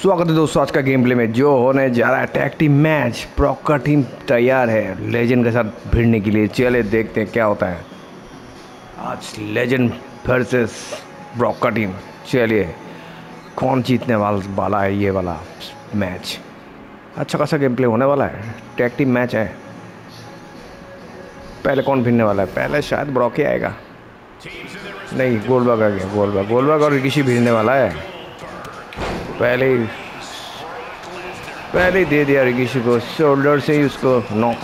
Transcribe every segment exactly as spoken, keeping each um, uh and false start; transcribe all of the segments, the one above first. स्वागत है दोस्तों आज का गेम प्ले में जो होने जा रहा है टैग टीम मैच। ब्रॉक का टीम तैयार है लेजेंड के साथ भिड़ने के लिए। चले देखते हैं क्या होता है आज लेजेंड वर्सेस ब्रॉक का टीम। चलिए कौन जीतने वाला है ये वाला मैच। अच्छा खासा गेम प्ले होने वाला है, टैग टीम मैच है। पहले कौन भिड़ने वाला है? पहले शायद ब्रॉक ही आएगा। नहीं, गोलबाग आ गया। गोलबाग गोलबाग और रिकिशी भिड़ने वाला है। पहले ही पहले ही दे दिया रिकिशी को, शोल्डर से ही उसको नॉक।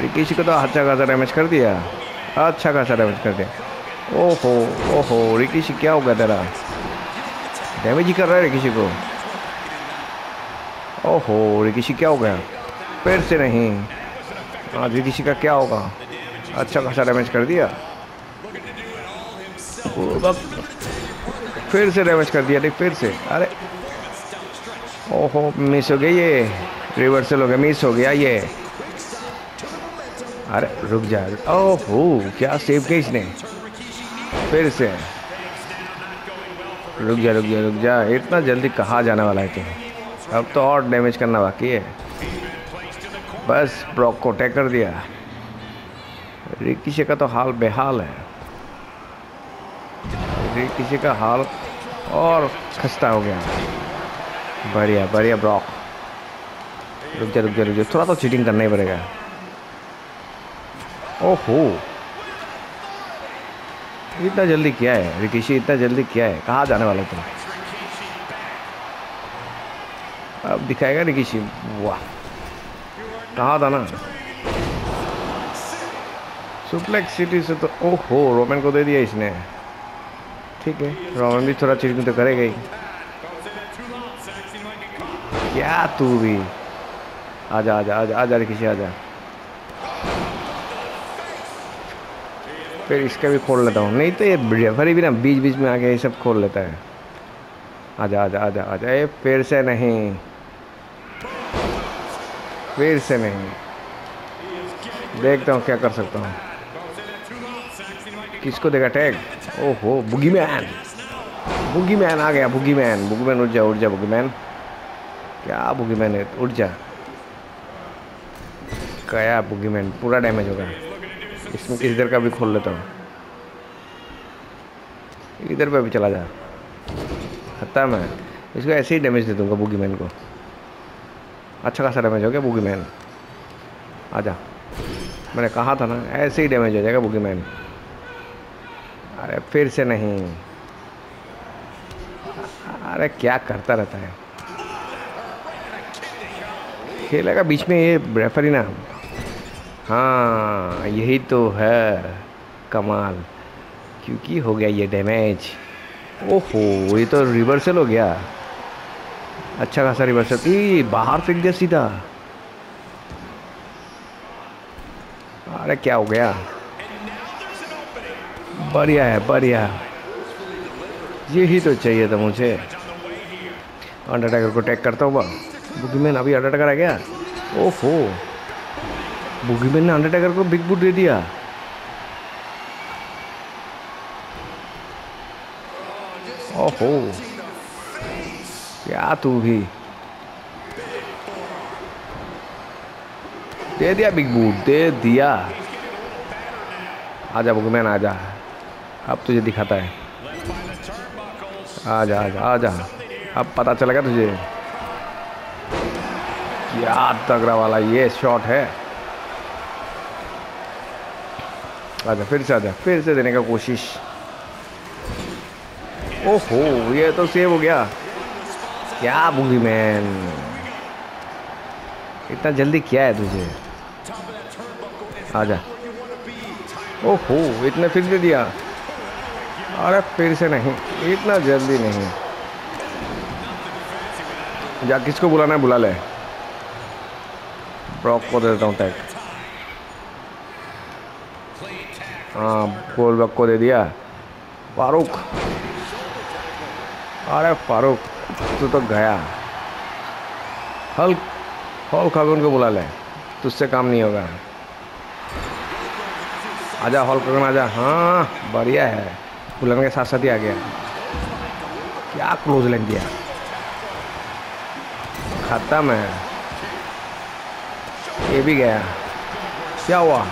रिकिशी को तो अच्छा खासा डैमेज कर दिया, अच्छा खासा डैमेज कर दिया। ओहो ओहो रिकिशी क्या हो गया तेरा? डैमेज ही कर रहा है रिकिशी को। ओहो रिकिशी क्या हो गया? पैर से नहीं, आज रिकिशी का क्या होगा? अच्छा खासा डैमेज कर दिया, फिर से डैमेज कर दिया। देख फिर से, अरे ओहो मिस हो गया, ये रिवर्सल हो गया, मिस हो गया ये। अरे रुक जा, ओहो क्या सेव किया इसने। फिर से रुक जा रुक जा रुक जा, इतना जल्दी कहाँ जाने वाला है तुम? अब तो और डैमेज करना बाकी है। बस ब्रॉक को टैग कर दिया। रिकिशी का तो हाल बेहाल है, किसी का हाल और खस्ता हो गया। बढ़िया बढ़िया ब्रॉक, रुक जा रुक जा रुक जा, थोड़ा तो चीटिंग करना ही पड़ेगा। ओहो इतना जल्दी क्या है रिकिशी, इतना जल्दी क्या है? कहाँ जाने वाला तुम? अब दिखाएगा रिकिशी, वाह कहाँ था ना। सुप्लेक्स सिटी से तो ओहो रोमन को दे दिया इसने। ठीक है, रोमन भी थोड़ा चिड़चिड़ तो करेगा ही। क्या तू भी आजा आजा आजा आजा रिकिशी आजा। फिर इसका भी खोल लेता हूँ, नहीं तो ये रेफरी भी ना बीच बीच में आके ये सब खोल लेता है। आजा आजा आजा आजा, ये फिर से नहीं, फिर से नहीं। देखता हूँ क्या कर सकता हूँ। किसको देगा टैग? ओहो बुगी मैन, बुगी मैन आ गया। बुगी मैन बुगी मैन उठ जा उठ जा बुगी मैन। क्या बुगी मैन है, उठ जा। क्या बुगी मैन, पूरा डैमेज होगा इसमें। इधर का भी खोल लेता हूँ, इधर पे भी चला जा। खत्म है, इसको ऐसे ही डैमेज दे दूंगा बुगी मैन को। अच्छा खासा डैमेज हो गया बुगी मैन। आजा, मैंने कहा था ना ऐसे ही डैमेज हो जाएगा बुगी मैन। अरे फिर से नहीं, अरे क्या करता रहता है, खेलेगा बीच में ये रेफरी ना। हाँ यही तो है कमाल, क्योंकि हो गया ये डैमेज। ओहो ये तो रिवर्सल हो गया, अच्छा खासा रिवर्सल। ई बाहर फेंक दिया सीधा। अरे क्या हो गया? बढ़िया है बढ़िया, यही तो चाहिए था मुझे। अंडरटेकर को टैग करता हुआ बुगीमैन। अभी अंडरटेकर आ गया। ओहो बुगीमैन ने अंडरटेकर को बिग बूट दे दिया। ओहो क्या तू भी दे दिया बिग बूट दे दिया। आजा बुगीमैन आजा, अब तुझे दिखाता है। आजा आजा आजा, अब पता चलेगा तुझे क्या तगड़ा वाला ये शॉट है। आजा फिर से आजा, फिर से देने का कोशिश। ओहो ये तो सेव हो गया। क्या बुगी मैन, इतना जल्दी क्या है तुझे? आजा। ओहो इतने फिर दे दिया। अरे फिर से नहीं, इतना जल्दी नहीं। जा किसको बुलाना है बुला ले। ब्रॉक को दे देता हूँ टैग। हाँ गोलबक को दे दिया। फारूक, अरे फारूक तू तो गया। हल्क हॉल्क हॉगन को बुला ले, तुझसे काम नहीं होगा। आजा हॉल्क हॉगन आजा। हाँ बढ़िया है, बुलाने के साथ साथ ही आ गया। क्या क्लोज लग गया, खत्म है। ये भी गया, क्या हुआ,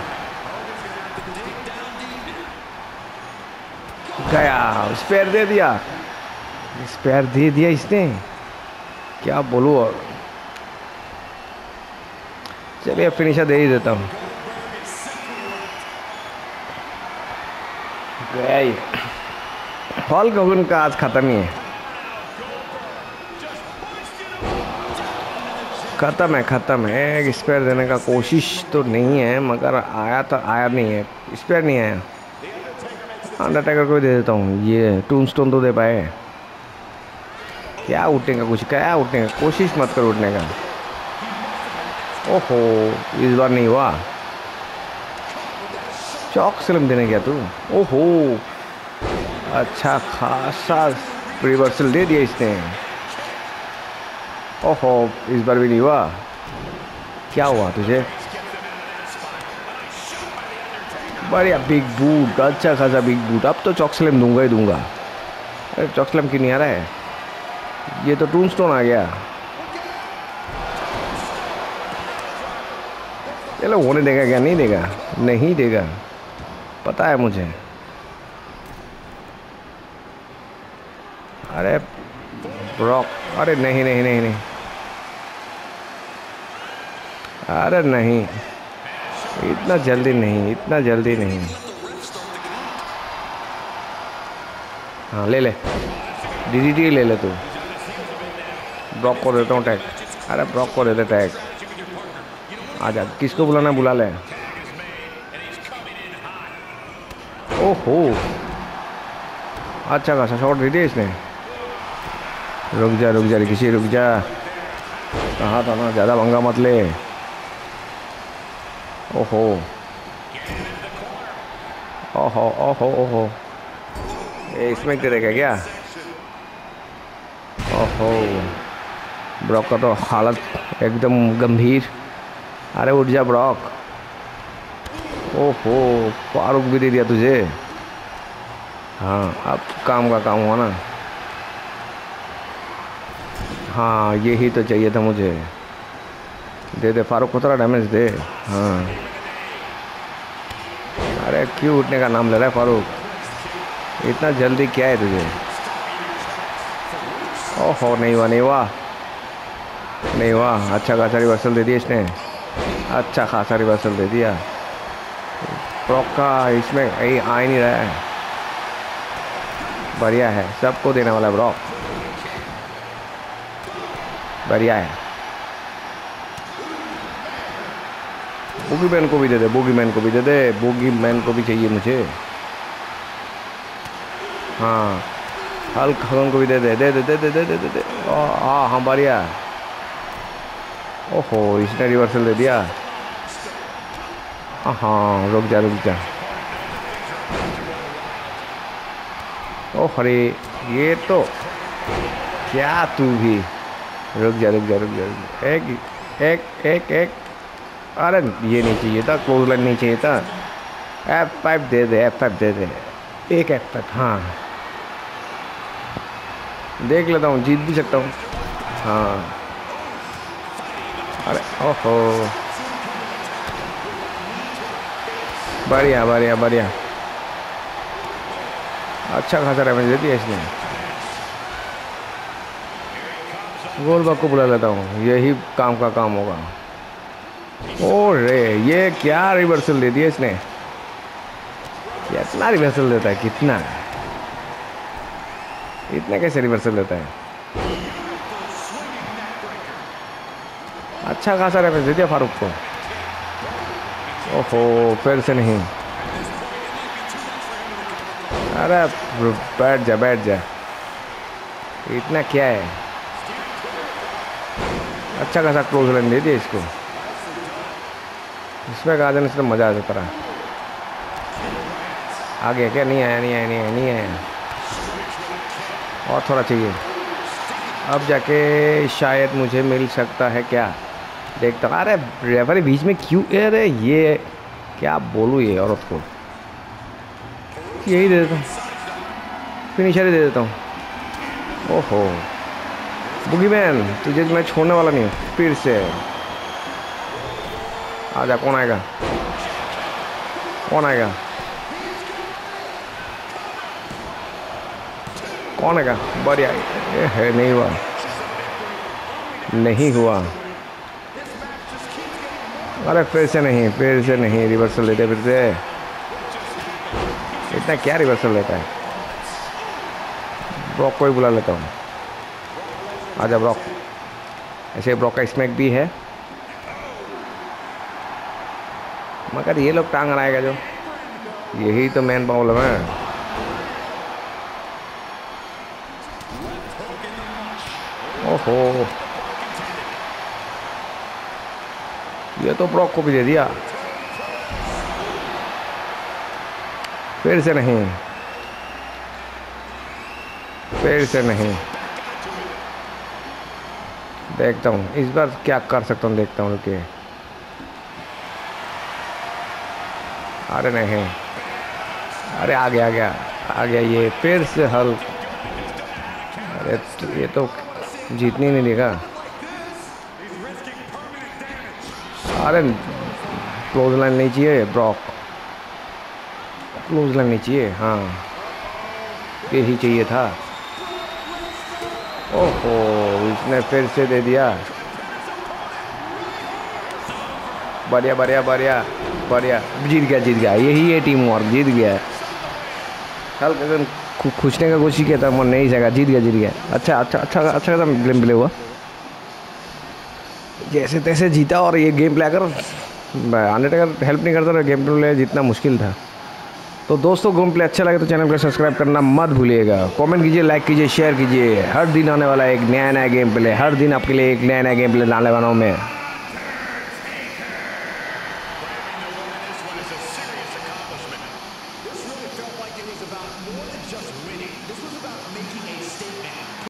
गया, स्पेयर दे दिया, स्पेयर दे दिया इसने, क्या बोलूं। और चलिए फिनिशर दे ही देता हूँ, गया ही। हॉल गगन का आज खत्म ही है, खत्म है, ख़त्म है। स्पेयर देने का कोशिश तो नहीं है, मगर आया तो आया नहीं है, स्पेयर नहीं आया। अंडरटेकर को भी दे देता हूँ, ये टूमस्टोन तो दे पाए। क्या उठने का, कुछ क्या उठने का, कोशिश मत करो उठने का। ओहो, इस बार नहीं हुआ। चौक स्लैम देने गया तू, ओहो, अच्छा खासा रिवर्सल दे दिया इसने। ओहो, इस बार भी नहीं हुआ। क्या हुआ तुझे, बढ़िया बिग बूट, अच्छा खासा बिग बूट। अब तो चॉक स्लैम दूंगा ही दूंगा। अरे चॉक स्लैम क्यों नहीं आ रहा है, ये तो टूमस्टोन आ गया। चलो होने देगा क्या, नहीं देगा, नहीं देगा, पता है मुझे। अरे ब्रॉक, अरे नहीं नहीं नहीं नहीं अरे नहीं, इतना जल्दी नहीं, इतना जल्दी नहीं। हाँ ले ले, डीडीटी ले ले तू। ब्रॉक को देता हूँ टैग, अरे ब्रॉक को देते टैग। आजा, किसको बुलाना बुला ले। ओहो, अच्छा खासा शॉट दे दिया इसने। रुक जा रुक जा किसी, रुक जा, कहा था ना ज़्यादा पंगा मत ले। ओहो ओहो ओहो ओहो, इसमें गिरेगा क्या। ओहो, ब्रॉक का तो हालत एकदम गंभीर। अरे उठ जा ब्रॉक। ओहो, फारूक भी दे दिया तुझे। हाँ, अब काम का काम हुआ ना। हाँ, यही तो चाहिए था मुझे। दे दे फारूक को, थोड़ा डैमेज दे। हाँ, अरे क्यों उठने का नाम ले रहा है फारूक, इतना जल्दी क्या है तुझे। ओहो, नहीं हुआ नहीं हुआ नहीं हुआ। अच्छा खासा रिवर्सल दे दिया इसने, अच्छा खासा रिवर्सल दे दिया। ब्रॉक का इसमें यही आ ही नहीं रहा है। बढ़िया है, सबको देने वाला ब्रॉक, बढ़िया है। बोगी मैन को भी दे दे, बोगी मैन को भी दे दे, बोगी मैन को भी चाहिए मुझे। हाँ, हल्क हगन को भी दे दे दे दे दे दे दे दे। हाँ हाँ, बढ़िया। ओहो, इसने रिवर्सल दे दिया। हाँ हाँ, रुक जा रुक जा। ओह अरे, ये तो क्या, तू भी रुक जा रुक जा रुक जा। एक एक एक एक, अरे ये नहीं चाहिए था, क्लोज लाइन नहीं चाहिए था। एफ फाइव दे दे, एफ फाइव दे दे, एक एफ फाइव। हाँ, देख लेता हूँ, जीत भी सकता हूँ। हाँ, अरे ओहो, बढ़िया बढ़िया बढ़िया। अच्छा खासा डैमेज दे दिया इसने। गोलबाग को बुला लेता हूँ, यही काम का काम होगा। ओ रे, ये क्या रिवर्सल दे दिया इसने, कितना रिवर्सल देता है, कितना, इतना कैसे रिवर्सल देता है। अच्छा खासा रिवर्सल दे दिया फारूक को। ओहो, फिर से नहीं। अरे बैठ जा बैठ जा, इतना क्या है। अच्छा खासा क्लोज लाइन दे दिया इसको, इसमें कहा जाने से मज़ा आ जाता रहा। आ गया क्या, नहीं आया नहीं आया नहीं आया नहीं आया, और थोड़ा चाहिए। अब जाके शायद मुझे मिल सकता है क्या, देखता। अरे रेफरी बीच में क्यों, अरे ये क्या बोलूँ, ये औरत को यही दे देता हूँ, फिनिशर ही दे देता हूँ। ओहो बुगीमैन, तुझे मैं छोड़ने वाला नहीं हूँ। फिर से आजा। कौन आएगा कौन आएगा कौन आएगा? बढ़िया है। नहीं हुआ नहीं हुआ। अरे फिर से नहीं फिर से नहीं। रिवर्सल लेते फिर से। इतना क्या रिवर्सल लेता है? ब्रॉक को ही बुला लेता हूँ। आजा ब्रॉक। ऐसे ब्रॉक का स्मैक भी है मगर ये लोग टांग आएगा जो। यही तो मेन प्रॉब्लम है। ओहो ये तो ब्रॉक को भी दे दिया। फिर से नहीं फिर से नहीं। देखता हूँ इस बार क्या कर सकता हूँ। देखता हूँ कि अरे नहीं। अरे आ गया आ गया आ गया। ये फिर से हल। अरे तो ये तो जीतने नहीं देगा। अरे क्लोज लाइन नहीं चाहिए। ब्रॉक क्लोज लाइन नहीं चाहिए। हाँ यही चाहिए था। ओहो इसने फिर से दे दिया। बढ़िया बढ़िया बढ़िया बढ़िया। जीत गया जीत गया। यही है टीम वर्क। जीत गया। कल अगर खुचने का कोशिश किया था मन नहीं सका। जीत गया जीत गया। अच्छा अच्छा अच्छा अच्छा था। गेम प्ले हुआ जैसे तैसे जीता। और ये गेम प्ले अगर हंड्रेड अगर हेल्प नहीं करता तो गेम प्ले जितना मुश्किल था। तो दोस्तों गेम प्ले अच्छा लगे तो चैनल को सब्सक्राइब करना मत भूलिएगा। कमेंट कीजिए, लाइक कीजिए, शेयर कीजिए। हर दिन आने वाला एक नया नया गेम प्ले। हर दिन आपके लिए एक नया नया गेम प्ले लाने वाला हूँ मैं।